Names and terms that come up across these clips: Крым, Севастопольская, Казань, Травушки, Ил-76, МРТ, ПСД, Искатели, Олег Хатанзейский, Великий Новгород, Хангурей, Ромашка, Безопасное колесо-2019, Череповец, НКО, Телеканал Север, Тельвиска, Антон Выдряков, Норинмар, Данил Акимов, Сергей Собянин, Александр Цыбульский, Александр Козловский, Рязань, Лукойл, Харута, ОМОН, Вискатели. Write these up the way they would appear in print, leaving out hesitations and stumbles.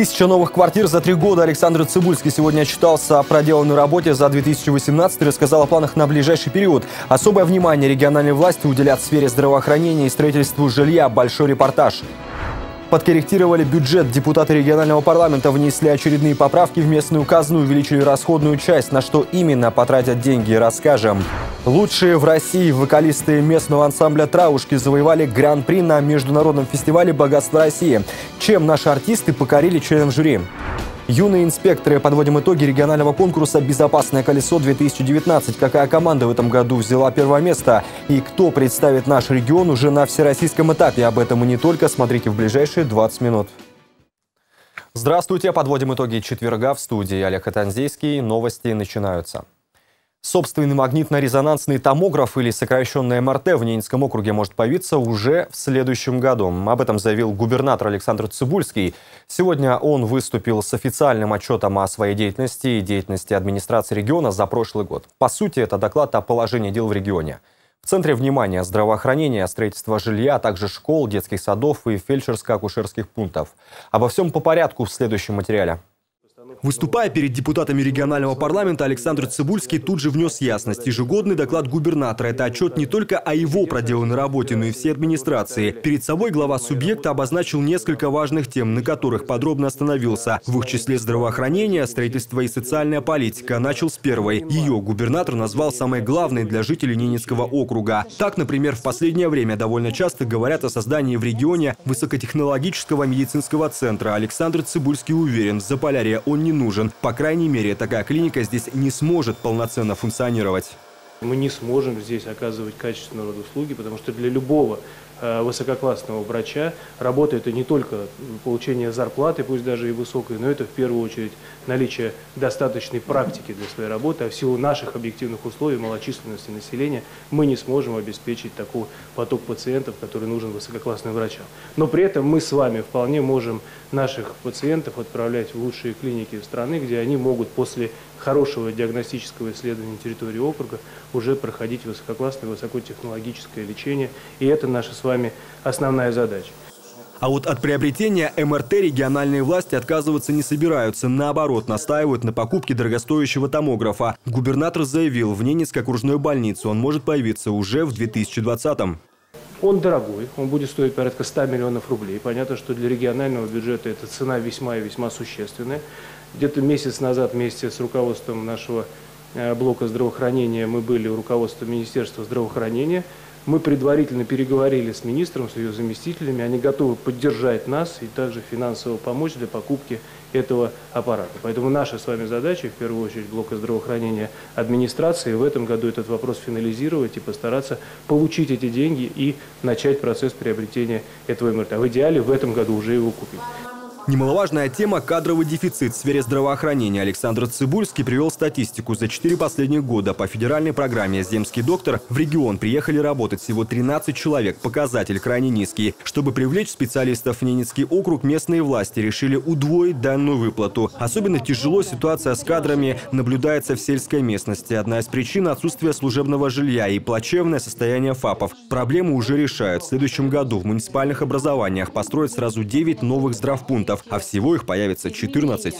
Тысяча новых квартир за 3 года. Александр Цыбульский сегодня отчитался о проделанной работе за 2018 и рассказал о планах на ближайший период. Особое внимание региональные власти уделят сфере здравоохранения и строительству жилья. Большой репортаж. Подкорректировали бюджет. Депутаты регионального парламента внесли очередные поправки в местную казну, увеличили расходную часть. На что именно потратят деньги, расскажем. Лучшие в России вокалисты местного ансамбля «Травушки» завоевали гран-при на международном фестивале «Богатство России». Чем наши артисты покорили членам жюри? Юные инспекторы. Подводим итоги регионального конкурса «Безопасное колесо-2019». Какая команда в этом году взяла первое место? И кто представит наш регион уже на всероссийском этапе? Об этом и не только. Смотрите в ближайшие 20 минут. Здравствуйте. Подводим итоги четверга. В студии Олег Хатанзейский. Новости начинаются. Собственный магнитно-резонансный томограф, или сокращенный МРТ, в Ненецком округе может появиться уже в следующем году. Об этом заявил губернатор Александр Цыбульский. Сегодня он выступил с официальным отчетом о своей деятельности и деятельности администрации региона за прошлый год. По сути, это доклад о положении дел в регионе. В центре внимания здравоохранение, строительство жилья, а также школ, детских садов и фельдшерско-акушерских пунктов. Обо всем по порядку в следующем материале. Выступая перед депутатами регионального парламента, Александр Цыбульский тут же внес ясность. Ежегодный доклад губернатора – это отчет не только о его проделанной работе, но и всей администрации. Перед собой глава субъекта обозначил несколько важных тем, на которых подробно остановился. В их числе здравоохранение, строительство и социальная политика. Начал с первой. Ее губернатор назвал самой главной для жителей Ненецкого округа. Так, например, в последнее время довольно часто говорят о создании в регионе высокотехнологического медицинского центра. Александр Цыбульский уверен, Заполярье он не нужен. По крайней мере, такая клиника здесь не сможет полноценно функционировать. Мы не сможем здесь оказывать качественные услуги, потому что для любого высококлассного врача работа – это не только получение зарплаты, пусть даже и высокой, но это в первую очередь наличие достаточной практики для своей работы. А в силу наших объективных условий, малочисленности населения, мы не сможем обеспечить такой поток пациентов, который нужен высококлассным врачам. Но при этом мы с вами вполне можем наших пациентов отправлять в лучшие клиники страны, где они могут после хорошего диагностического исследования территории округа уже проходить высококлассное, высокотехнологическое лечение. И это наша с вами основная задача. А вот от приобретения МРТ региональные власти отказываться не собираются. Наоборот, настаивают на покупке дорогостоящего томографа. Губернатор заявил, в Ненецкой окружной больнице он может появиться уже в 2020-м. Он дорогой, он будет стоить порядка 100 миллионов рублей. Понятно, что для регионального бюджета эта цена весьма и весьма существенная. Где-то месяц назад вместе с руководством нашего блока здравоохранения мы были у руководства Министерства здравоохранения. Мы предварительно переговорили с министром, с ее заместителями. Они готовы поддержать нас и также финансово помочь для покупки этого аппарата. Поэтому наша с вами задача, в первую очередь, блока здравоохранения администрации, в этом году этот вопрос финализировать и постараться получить эти деньги и начать процесс приобретения этого МРТ. А в идеале в этом году уже его купить. Немаловажная тема – кадровый дефицит в сфере здравоохранения. Александр Цыбульский привел статистику. За 4 последних года по федеральной программе «Земский доктор» в регион приехали работать всего 13 человек. Показатель крайне низкий. Чтобы привлечь специалистов в Ненецкий округ, местные власти решили удвоить данную выплату. Особенно тяжело ситуация с кадрами наблюдается в сельской местности. Одна из причин – отсутствие служебного жилья и плачевное состояние ФАПов. Проблему уже решают. В следующем году в муниципальных образованиях построят сразу 9 новых здравпунктов. А всего их появится 14.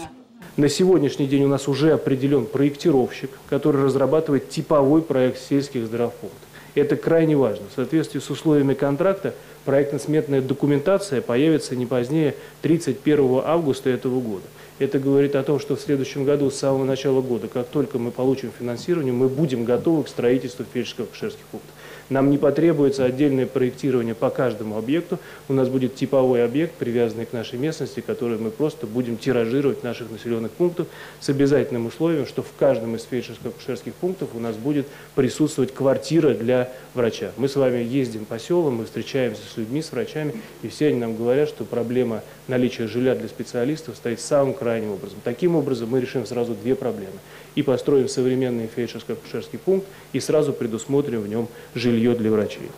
На сегодняшний день у нас уже определен проектировщик, который разрабатывает типовой проект сельских здравпунктов. Это крайне важно. В соответствии с условиями контракта проектно-сметная документация появится не позднее 31 августа этого года. Это говорит о том, что в следующем году, с самого начала года, как только мы получим финансирование, мы будем готовы к строительству фельдшерско-акушерских пунктов. Нам не потребуется отдельное проектирование по каждому объекту. У нас будет типовой объект, привязанный к нашей местности, который мы просто будем тиражировать в наших населенных пунктах с обязательным условием, что в каждом из фельдшерско-акушерских пунктов у нас будет присутствовать квартира для врача. Мы с вами ездим по селам, мы встречаемся с людьми, с врачами, и все они нам говорят, что проблема наличия жилья для специалистов стоит самым крайним образом. Таким образом мы решим сразу 2 проблемы. И построим современный фельдшерско-акушерский пункт, и сразу предусмотрим в нем жилье для врачей.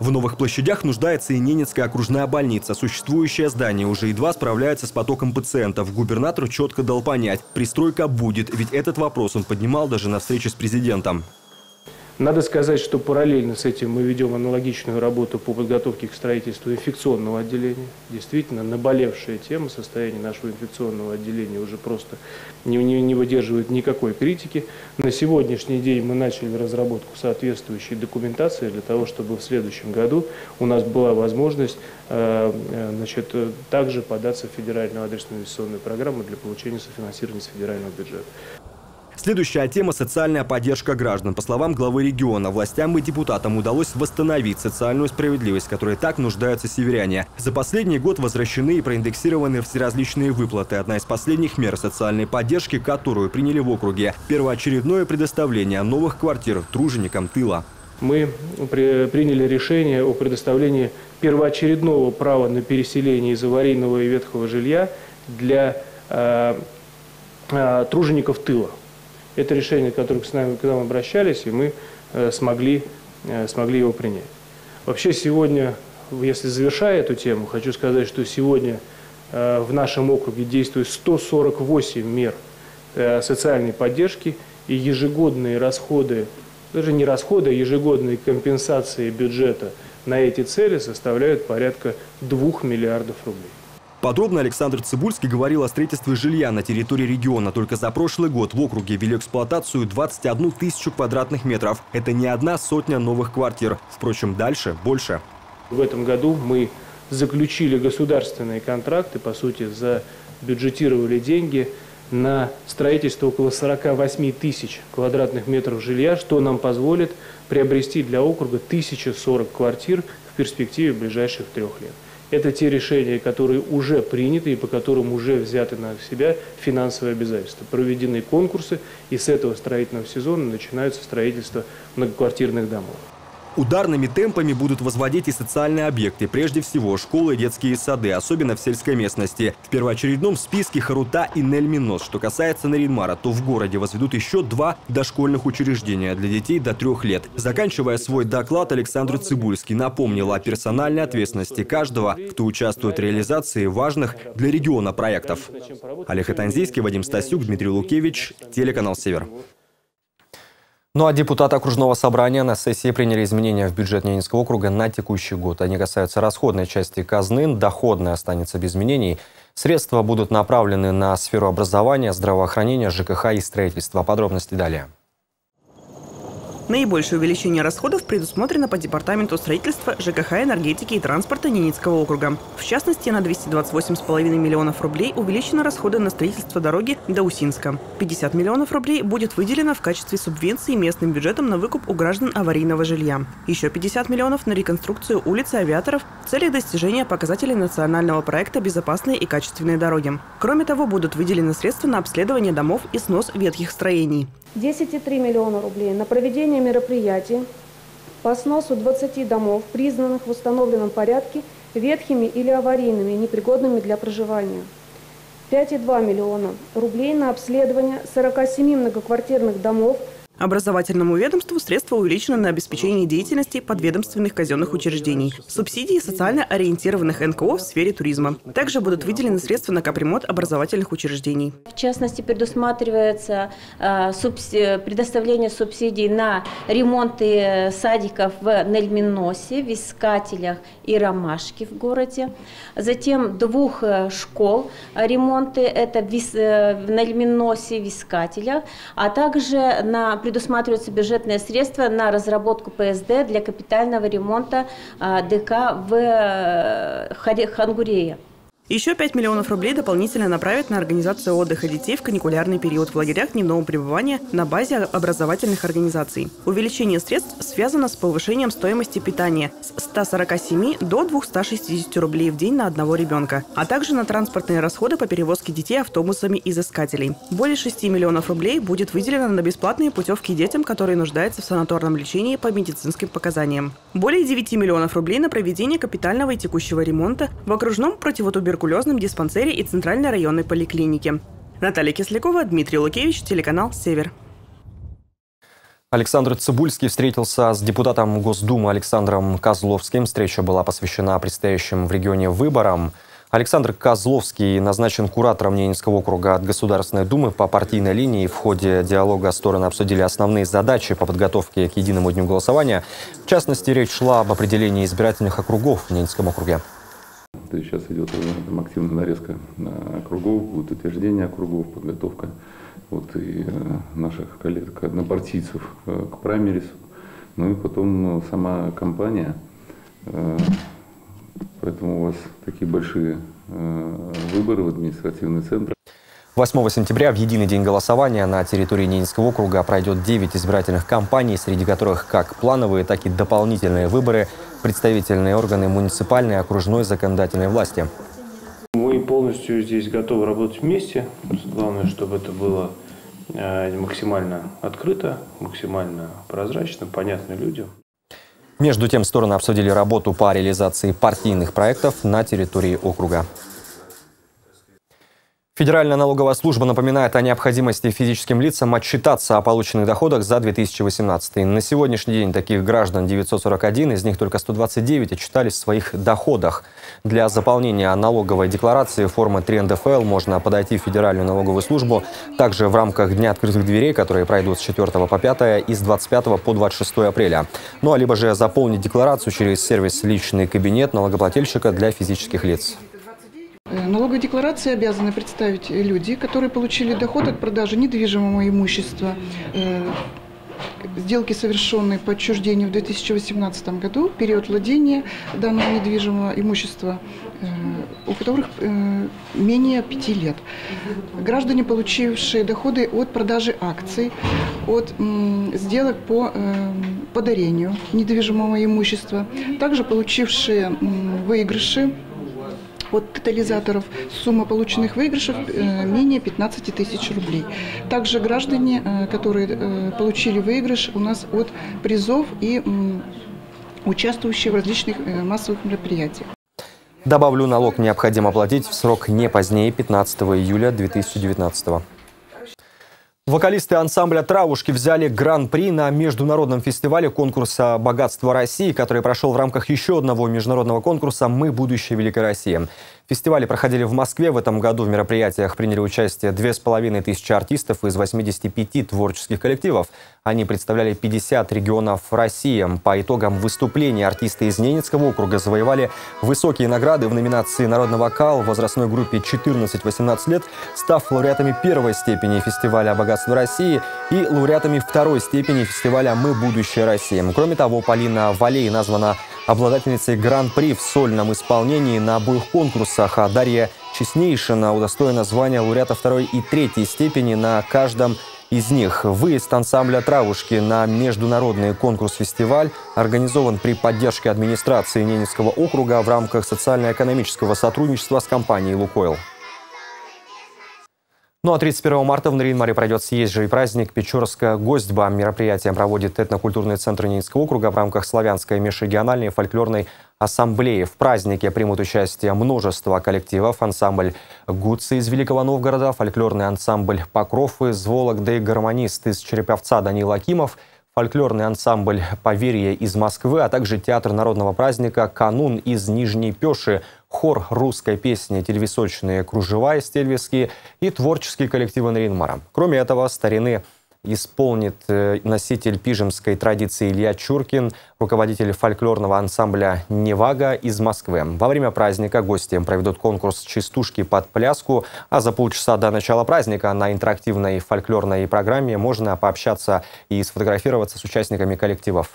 В новых площадях нуждается и Ненецкая окружная больница. Существующее здание уже едва справляется с потоком пациентов. Губернатор четко дал понять – пристройка будет, ведь этот вопрос он поднимал даже на встрече с президентом. Надо сказать, что параллельно с этим мы ведем аналогичную работу по подготовке к строительству инфекционного отделения. Действительно, наболевшая тема, состояние нашего инфекционного отделения уже просто не выдерживает никакой критики. На сегодняшний день мы начали разработку соответствующей документации для того, чтобы в следующем году у нас была возможность также податься в федеральную адресную инвестиционную программу для получения софинансирования с федерального бюджета. Следующая тема – социальная поддержка граждан. По словам главы региона, властям и депутатам удалось восстановить социальную справедливость, которой так нуждаются северяне. За последний год возвращены и проиндексированы все различные выплаты. Одна из последних мер социальной поддержки, которую приняли в округе – первоочередное предоставление новых квартир труженикам тыла. Мы приняли решение о предоставлении первоочередного права на переселение из аварийного и ветхого жилья для тружеников тыла. Это решение, которое к нам обращались, и мы смогли его принять. Вообще сегодня, если завершая эту тему, хочу сказать, что сегодня в нашем округе действует 148 мер социальной поддержки, и ежегодные расходы, даже не расходы, а ежегодные компенсации бюджета на эти цели составляют порядка 2 миллиардов рублей. Подробно Александр Цыбульский говорил о строительстве жилья на территории региона. Только за прошлый год в округе ввели в эксплуатацию 21 тысячу квадратных метров. Это не одна сотня новых квартир. Впрочем, дальше больше. В этом году мы заключили государственные контракты, по сути, забюджетировали деньги на строительство около 48 тысяч квадратных метров жилья, что нам позволит приобрести для округа 1040 квартир в перспективе ближайших 3 лет. Это те решения, которые уже приняты и по которым уже взяты на себя финансовые обязательства. Проведены конкурсы, и с этого строительного сезона начинается строительство многоквартирных домов. Ударными темпами будут возводить и социальные объекты, прежде всего школы и детские сады, особенно в сельской местности. В первоочередном списке Харута и Нельминос. Что касается Нарьян-Мара, то в городе возведут еще 2 дошкольных учреждения для детей до 3 лет. Заканчивая свой доклад, Александр Цыбульский напомнил о персональной ответственности каждого, кто участвует в реализации важных для региона проектов. Олег Хатанзейский, Вадим Стасюк, Дмитрий Лукевич, телеканал «Север». Ну а депутаты окружного собрания на сессии приняли изменения в бюджет Ненецкого округа на текущий год. Они касаются расходной части казны, доходная останется без изменений. Средства будут направлены на сферу образования, здравоохранения, ЖКХ и строительства. Подробности далее. Наибольшее увеличение расходов предусмотрено по Департаменту строительства, ЖКХ, энергетики и транспорта Ненецкого округа. В частности, на 228,5 миллионов рублей увеличены расходы на строительство дороги до Усинска. 50 миллионов рублей будет выделено в качестве субвенции местным бюджетом на выкуп у граждан аварийного жилья. Еще 50 миллионов на реконструкцию улицы Авиаторов в целях достижения показателей национального проекта «Безопасные и качественные дороги». Кроме того, будут выделены средства на обследование домов и снос ветхих строений. 10,3 миллиона рублей на проведение мероприятий по сносу 20 домов, признанных в установленном порядке ветхими или аварийными, непригодными для проживания. 5,2 миллиона рублей на обследование 47 многоквартирных домов. Образовательному ведомству средства увеличены на обеспечение деятельности подведомственных казенных учреждений, субсидии социально ориентированных НКО в сфере туризма. Также будут выделены средства на капремонт образовательных учреждений. В частности, предусматривается предоставление субсидий на ремонты садиков в Нельминосе, Вискателях и Ромашке в городе. Затем 2 школ ремонты, это в Нельминосе, Вискателях, а также предусматриваются бюджетные средства на разработку ПСД для капитального ремонта ДК в Хангурее. Еще 5 миллионов рублей дополнительно направят на организацию отдыха детей в каникулярный период в лагерях дневного пребывания на базе образовательных организаций. Увеличение средств связано с повышением стоимости питания с 147 до 260 рублей в день на одного ребенка, а также на транспортные расходы по перевозке детей автобусами из искателей. Более 6 миллионов рублей будет выделено на бесплатные путевки детям, которые нуждаются в санаторном лечении по медицинским показаниям. Более 9 миллионов рублей на проведение капитального и текущего ремонта в окружном противотуберкулезном диспансере и Центральной районной поликлинике. Наталья Кислякова, Дмитрий Лукевич, телеканал «Север». Александр Цыбульский встретился с депутатом Госдумы Александром Козловским. Встреча была посвящена предстоящим в регионе выборам. Александр Козловский назначен куратором Ненецкого округа от Государственной Думы по партийной линии. В ходе диалога стороны обсудили основные задачи по подготовке к единому дню голосования. В частности, речь шла об определении избирательных округов в Ненецком округе. Сейчас идет там активная нарезка округов, будет утверждение округов, подготовка и наших коллег однопартийцев к праймерису. Ну и потом сама кампания. Поэтому у вас такие большие выборы в административный центр. 8 сентября в единый день голосования на территории Ненецкого округа пройдет 9 избирательных кампаний, среди которых как плановые, так и дополнительные выборы, представительные органы муниципальной и окружной законодательной власти. Мы полностью здесь готовы работать вместе. Главное, чтобы это было максимально открыто, максимально прозрачно, понятно людям. Между тем, стороны обсудили работу по реализации партийных проектов на территории округа. Федеральная налоговая служба напоминает о необходимости физическим лицам отчитаться о полученных доходах за 2018. На сегодняшний день таких граждан 941, из них только 129 отчитались в своих доходах. Для заполнения налоговой декларации формы 3НДФЛ можно подойти в Федеральную налоговую службу. Также в рамках Дня открытых дверей, которые пройдут с 4 по 5 и с 25 по 26 апреля. Ну а либо же заполнить декларацию через сервис «Личный кабинет» налогоплательщика для физических лиц. Налоговые декларации обязаны представить люди, которые получили доход от продажи недвижимого имущества, сделки, совершенные по отчуждению в 2018 году, период владения данного недвижимого имущества, у которых менее 5 лет. Граждане, получившие доходы от продажи акций, от сделок по подарению недвижимого имущества, также получившие выигрыши от тотализаторов, сумма полученных выигрышев менее 15 тысяч рублей. Также граждане, которые получили выигрыш у нас от призов и участвующие в различных массовых мероприятиях. Добавлю, налог необходимо платить в срок не позднее 15 июля 2019 года. Вокалисты ансамбля «Травушки» взяли гран-при на международном фестивале конкурса «Богатство России», который прошел в рамках еще одного международного конкурса «Мы – будущее Великой России». Фестивали проходили в Москве. В этом году в мероприятиях приняли участие 2500 артистов из 85 творческих коллективов. Они представляли 50 регионов России. По итогам выступления артисты из Ненецкого округа завоевали высокие награды в номинации «Народный вокал» в возрастной группе 14-18 лет, став лауреатами первой степени фестиваля «Богатство России» и лауреатами второй степени фестиваля «Мы – будущее России». Кроме того, Полина Валей названа обладательницей гран-при в сольном исполнении на обоих конкурсах, а Дарья Честнейшина удостоена звания лауреата второй и третьей степени на каждом из них. Выезд ансамбля «Травушки» на международный конкурс-фестиваль организован при поддержке администрации Ненецкого округа в рамках социально-экономического сотрудничества с компанией «Лукойл». Ну а 31 марта в Нарьян-Маре пройдет съезжий праздник «Печорская гостьба». Мероприятие проводит этнокультурный центр Ненецкого округа в рамках Славянской межрегиональной фольклорной ассамблеи. В празднике примут участие множество коллективов. Ансамбль «Гуцы» из Великого Новгорода, фольклорный ансамбль «Покров» из Вологды, гармонист из Череповца Данил Акимов, фольклорный ансамбль «Поверье» из Москвы, а также театр народного праздника «Канун» из Нижней Пеши, хор русской песни «Тельвисочные кружева» из Тельвиски и творческие коллективы Норинмара. Кроме этого, старины исполнит носитель пижемской традиции Илья Чуркин, руководитель фольклорного ансамбля «Невага» из Москвы. Во время праздника гостям проведут конкурс «Частушки под пляску», а за полчаса до начала праздника на интерактивной фольклорной программе можно пообщаться и сфотографироваться с участниками коллективов.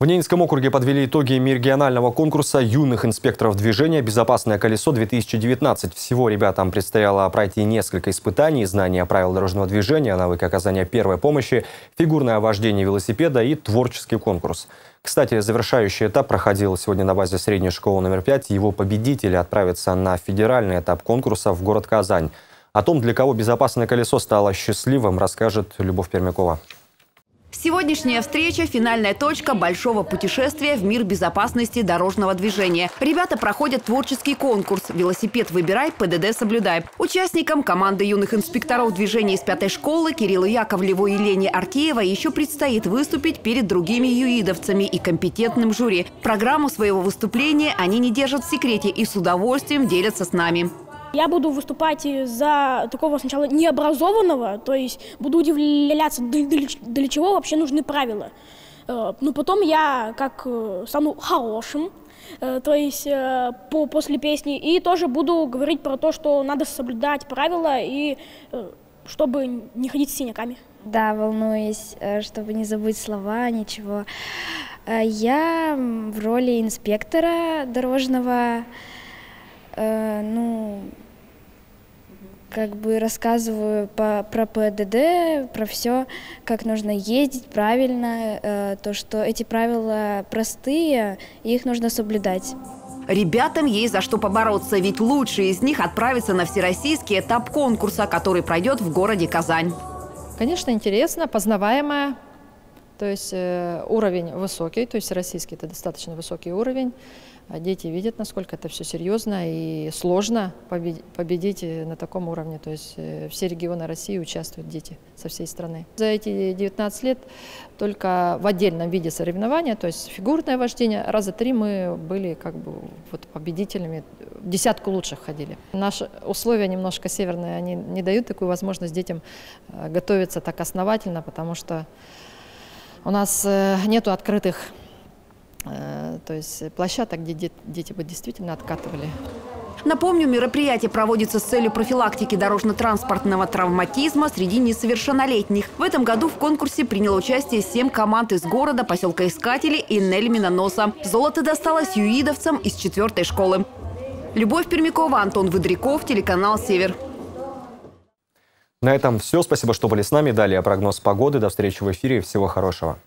В Ненецком округе подвели итоги межрегионального конкурса юных инспекторов движения «Безопасное колесо-2019». Всего ребятам предстояло пройти несколько испытаний: знания правил дорожного движения, навык оказания первой помощи, фигурное вождение велосипеда и творческий конкурс. Кстати, завершающий этап проходил сегодня на базе средней школы номер 5. Его победители отправятся на федеральный этап конкурса в город Казань. О том, для кого «Безопасное колесо» стало счастливым, расскажет Любовь Пермякова. Сегодняшняя встреча – финальная точка большого путешествия в мир безопасности дорожного движения. Ребята проходят творческий конкурс «Велосипед выбирай, ПДД соблюдай». Участникам команды юных инспекторов движения из 5-й школы Кириллу Яковлеву и Лене Аркеевой еще предстоит выступить перед другими юидовцами и компетентным жюри. Программу своего выступления они не держат в секрете и с удовольствием делятся с нами. Я буду выступать за такого сначала необразованного, то есть буду удивляться, для чего вообще нужны правила. Но потом я как стану хорошим, то есть после песни, и тоже буду говорить про то, что надо соблюдать правила, и чтобы не ходить с синяками. Да, волнуюсь, чтобы не забыть слова, ничего. Я в роли инспектора дорожного, как бы рассказываю про ПДД, про все, как нужно ездить правильно, то, что эти правила простые, и их нужно соблюдать. Ребятам есть за что побороться, ведь лучшие из них отправятся на всероссийский этап конкурса, который пройдет в городе Казань. Конечно, интересно, познаваемое, то есть уровень высокий, то есть всероссийский – это достаточно высокий уровень. Дети видят, насколько это все серьезно и сложно победить на таком уровне. То есть все регионы России участвуют, дети со всей страны. За эти 19 лет только в отдельном виде соревнования, то есть фигурное вождение, раза 3 мы были как бы вот победителями, в десятку лучших ходили. Наши условия немножко северные, они не дают такую возможность детям готовиться так основательно, потому что у нас нету открытых то есть площадок, где дети бы действительно откатывали. Напомню, мероприятие проводится с целью профилактики дорожно-транспортного травматизма среди несовершеннолетних. В этом году в конкурсе приняло участие 7 команд из города, поселка Искатели и Нельминоса. Золото досталось юидовцам из 4-й школы. Любовь Пермякова, Антон Выдряков, телеканал «Север». На этом все. Спасибо, что были с нами. Далее прогноз погоды. До встречи в эфире. Всего хорошего.